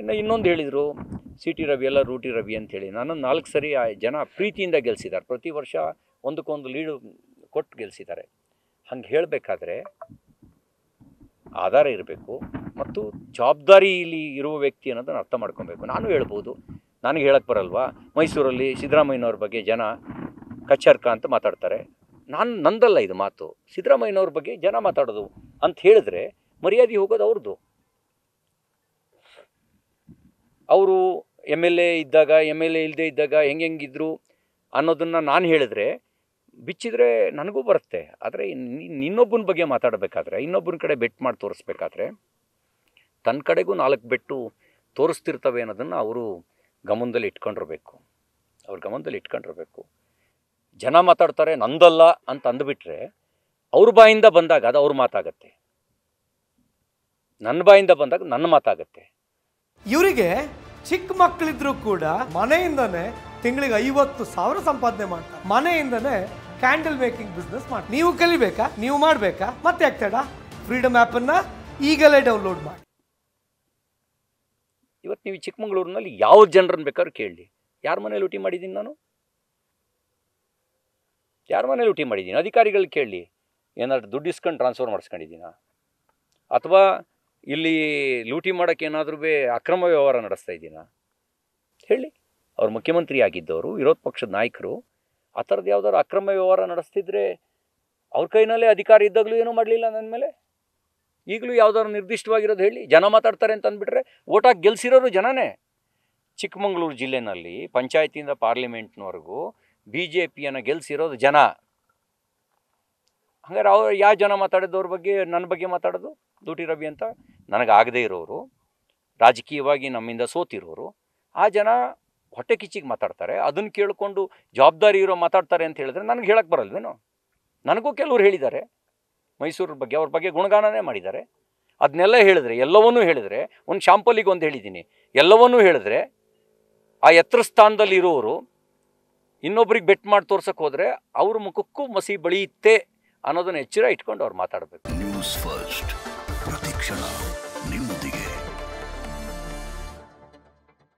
ಇನ್ನು ಇನ್ನೊಂದು ಹೇಳಿದರು ಸಿಟಿ ರವಿ ಎಲ್ಲ ರೂಟಿ ರವಿ ಅಂತೇಳಿ. ನಾನು 4 ಸರಿ ಆ ಜನ ಪ್ರೀತಿಯಿಂದ ಗೆಲ್ಸಿದ್ದಾರೆ, ಪ್ರತಿ ವರ್ಷ ಒಂದಕ್ಕೊಂದು ಲೀಡು ಕೊಟ್ಟು ಗೆಲ್ಸಿದ್ದಾರೆ. ಹಂಗೆ ಹೇಳಬೇಕಾದ್ರೆ ಆಧಾರ ಇರಬೇಕು ಮತ್ತು ಜವಾಬ್ದಾರಿಯಲ್ಲಿ ಇರುವ ವ್ಯಕ್ತಿ ಅನ್ನೋದನ್ನು ಅರ್ಥ ಮಾಡ್ಕೊಬೇಕು. ನಾನು ಹೇಳ್ಬೋದು, ನನಗೆ ಹೇಳಕ್ಕೆ ಬರಲ್ವಾ? ಮೈಸೂರಲ್ಲಿ ಸಿದ್ದರಾಮಯ್ಯನವ್ರ ಬಗ್ಗೆ ಜನ ಕಚ್ಚರ್ಕ ಅಂತ ಮಾತಾಡ್ತಾರೆ, ನಾನು ನಂದಲ್ಲ ಇದು ಮಾತು, ಸಿದ್ದರಾಮಯ್ಯನವ್ರ ಬಗ್ಗೆ ಜನ ಮಾತಾಡೋದು ಅಂತ ಹೇಳಿದ್ರೆ ಮರ್ಯಾದೆ ಹೋಗೋದು ಅವ್ರದ್ದು. ಅವರು MLA ಇದ್ದಾಗ MLA ಇಲ್ಲದೆ ಇದ್ದಾಗ ಹೆಂಗೆ ಹೆಂಗಿದ್ರು ಅನ್ನೋದನ್ನು ನಾನು ಹೇಳಿದ್ರೆ ಬಿಚ್ಚಿದ್ರೆ ನನಗೂ ಬರುತ್ತೆ. ಆದರೆ ಇನ್ನೊಬ್ಬನ ಬಗ್ಗೆ ಮಾತಾಡಬೇಕಾದ್ರೆ, ಇನ್ನೊಬ್ಬನ ಕಡೆ ಬೆಟ್ ಮಾಡಿ ತೋರಿಸ್ಬೇಕಾದ್ರೆ ತನ್ನ ಕಡೆಗೂ 4 ಬೆಟ್ಟು ತೋರಿಸ್ತಿರ್ತವೆ ಅನ್ನೋದನ್ನು ಅವರು ಗಮನದಲ್ಲಿ ಇಟ್ಕೊಂಡಿರಬೇಕು. ಜನ ಮಾತಾಡ್ತಾರೆ ನಂದಲ್ಲ ಅಂತ ಅಂದುಬಿಟ್ರೆ ಅವ್ರ ಬಾಯಿಂದ ಬಂದಾಗ ಅದು ಅವ್ರ ಮಾತಾಗತ್ತೆ, ನನ್ನ ಬಾಯಿಂದ ಬಂದಾಗ ನನ್ನ ಮಾತಾಗತ್ತೆ. ಇವರಿಗೆ ಚಿಕ್ಕ ಮಕ್ಕಳಿದ್ರು ಕೂಡ ಮನೆಯಿಂದನೇ ತಿಂಗಳಿಗೆ 50,000 ಸಂಪಾದನೆ ಮಾಡ್ತಾರೆ, ಮನೆಯಿಂದನೇ ಕ್ಯಾಂಡಲ್ ಮೇಕಿಂಗ್ ಬಿಸ್ನೆಸ್ ಮಾಡ್ತಾರೆ. ನೀವು ಕಲಿಬೇಕಾ? ನೀವು ಮಾಡಬೇಕಾ? ಮತ್ತೆ ಆಗ್ತೇಡ ಫ್ರೀಡಮ್ ಆ್ಯಪನ್ನು ಈಗಲೇ ಡೌನ್ಲೋಡ್ ಮಾಡಿ. ಇವತ್ತು ನೀವು ಚಿಕ್ಕಮಗಳೂರಿನಲ್ಲಿ ಯಾವ ಜನರನ್ನು ಬೇಕಾದ್ರೂ ಕೇಳಿ, ಯಾರ ಮನೇಲಿ ಊಟಿ ಮಾಡಿದ್ದೀನಿ ನಾನು? ಯಾರ ಮನೇಲಿ ಊಟಿ ಮಾಡಿದ್ದೀನಿ? ಅಧಿಕಾರಿಗಳು ಕೇಳಿ, ಏನಾದ್ರು ದುಡ್ಡು ಇಸ್ಕೊಂಡು ಟ್ರಾನ್ಸ್ಫರ್ ಮಾಡಿಸ್ಕೊಂಡಿದ್ದೀನ, ಅಥವಾ ಇಲ್ಲಿ ಲೂಟಿ ಮಾಡೋಕ್ಕೆ ಏನಾದರೂ ಅಕ್ರಮ ವ್ಯವಹಾರ ನಡೆಸ್ತಾ ಇದ್ದೀನ ಹೇಳಿ. ಅವ್ರು ಮುಖ್ಯಮಂತ್ರಿ ಆಗಿದ್ದವರು, ವಿರೋಧ ಪಕ್ಷದ ನಾಯಕರು, ಆ ಥರದ್ದು ಯಾವುದಾದ್ರು ಅಕ್ರಮ ವ್ಯವಹಾರ ನಡೆಸ್ತಿದ್ರೆ ಅವ್ರ ಕೈನಲ್ಲೇ ಅಧಿಕಾರ ಇದ್ದಾಗಲೂ ಏನೂ ಮಾಡಲಿಲ್ಲ ನನ್ನ ಮೇಲೆ. ಈಗಲೂ ಯಾವುದಾದ್ರು ನಿರ್ದಿಷ್ಟವಾಗಿರೋದು ಹೇಳಿ. ಜನ ಮಾತಾಡ್ತಾರೆ ಅಂತ ಅಂದ್ಬಿಟ್ರೆ ಓಟಾಗಿ ಗೆಲ್ಸಿರೋರು ಜನನೇ. ಚಿಕ್ಕಮಗಳೂರು ಜಿಲ್ಲೆಯಲ್ಲಿ ಪಂಚಾಯತಿಯಿಂದ ಪಾರ್ಲಿಮೆಂಟ್ನವರೆಗೂ BJPಯನ್ನು ಗೆಲ್ಸಿರೋದು ಜನ. ಹಾಗಾದ್ರೆ ಅವ್ರು ಯಾವ ಜನ ಮಾತಾಡಿದವ್ರ ಬಗ್ಗೆ ನನ್ನ ಬಗ್ಗೆ ಮಾತಾಡೋದು? ದುಟಿ ರವಿ ಅಂತ ನನಗಾಗದೇ ಇರೋರು, ರಾಜಕೀಯವಾಗಿ ನಮ್ಮಿಂದ ಸೋತಿರೋರು, ಆ ಜನ ಹೊಟ್ಟೆ ಕಿಚ್ಚಿಗೆ ಮಾತಾಡ್ತಾರೆ. ಅದನ್ನು ಕೇಳಿಕೊಂಡು ಜವಾಬ್ದಾರಿ ಇರೋ ಮಾತಾಡ್ತಾರೆ ಅಂತ ಹೇಳಿದ್ರೆ ನನಗೆ ಹೇಳಕ್ಕೆ ಬರಲ್ವೇನೋ? ನನಗೂ ಕೆಲವ್ರು ಹೇಳಿದ್ದಾರೆ ಮೈಸೂರ ಬಗ್ಗೆ, ಅವ್ರ ಬಗ್ಗೆ ಗುಣಗಾನನೇ ಮಾಡಿದ್ದಾರೆ. ಅದನ್ನೆಲ್ಲ ಹೇಳಿದ್ರೆ, ಎಲ್ಲವನ್ನೂ ಹೇಳಿದರೆ, ಒಂದು ಶಾಂಪಲಿಗೆ ಒಂದು ಹೇಳಿದ್ದೀನಿ, ಎಲ್ಲವನ್ನೂ ಹೇಳಿದ್ರೆ ಆ ಎತ್ತರ ಸ್ಥಾನದಲ್ಲಿ ಇರೋರು ಇನ್ನೊಬ್ರಿಗೆ ಬೆಟ್ ಮಾಡಿ ತೋರ್ಸಕ್ಕೆ ಹೋದರೆ ಅವ್ರ ಮುಖಕ್ಕೂ ಮಸಿ ಬಳಿಯುತ್ತೆ ಅನ್ನೋದನ್ನು ಎಚ್ಚರ ಇಟ್ಕೊಂಡು ಅವ್ರು ಮಾತಾಡಬೇಕು. ನ್ಯೂಸ್ ಫಸ್ಟ್ ಪ್ರತಿಕ್ಷಣ.